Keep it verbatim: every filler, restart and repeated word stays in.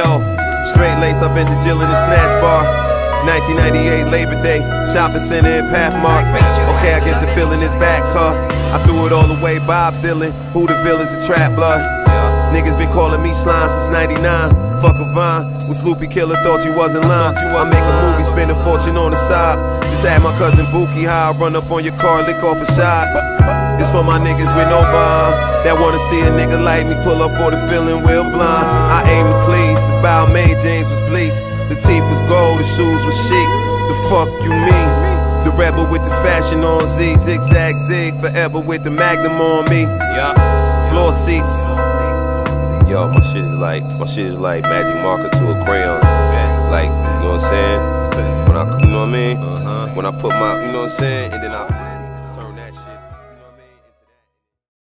yo, straight lace up into Jill in the Snatch Bar. nineteen ninety-eight Labor Day Shopping Center in Pathmark. Okay, I guess the feeling is back, huh? I threw it all away, Bob Dylan. Who the villain's a trap blood? Niggas been calling me slime since ninety-nine. Fuck a vine, with Sloopy Killer thought you wasn't lying. I make a movie, spend a fortune on the side. Just add my cousin Bookie, how I run up on your car, lick off a shot. This for my niggas with no bond, that wanna see a nigga like me pull up for the feeling real blind. I aim to please, the bow made James was bleached, the teeth was gold, the shoes was chic. The fuck you mean? The rebel with the fashion on Z, zigzag zig, forever with the magnum on me. Floor seats. Yo, my shit is like, my shit is like magic marker to a crayon, man. Like, you know what I'm saying? When I, you know what I mean? Uh-huh. When I put my, you know what I'm saying? And then I...